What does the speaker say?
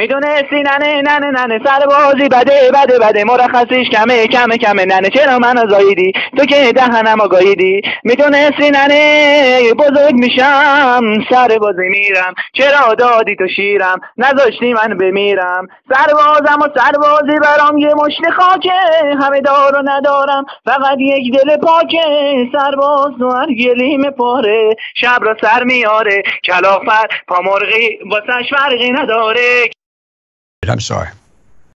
میدونستی ننه ننه ننه سر بازی بده بده بده مرخصیش کمه کمه کمه ننه چرا منو زاییدی تو که دهنمو گاییدی میدونستی ننه بزرگ میشم سر بازی میرم چرا دادی تو شیرم نذاشتی من بمیرم سربازم و سربازی برام یه مشت خاکه همه دارو ندارم فقط یک دل پاکه سرباز تو هر گلیم پاره شب را سر میاره کلافر پامرغی واسش فرقی نداره. I'm sorry.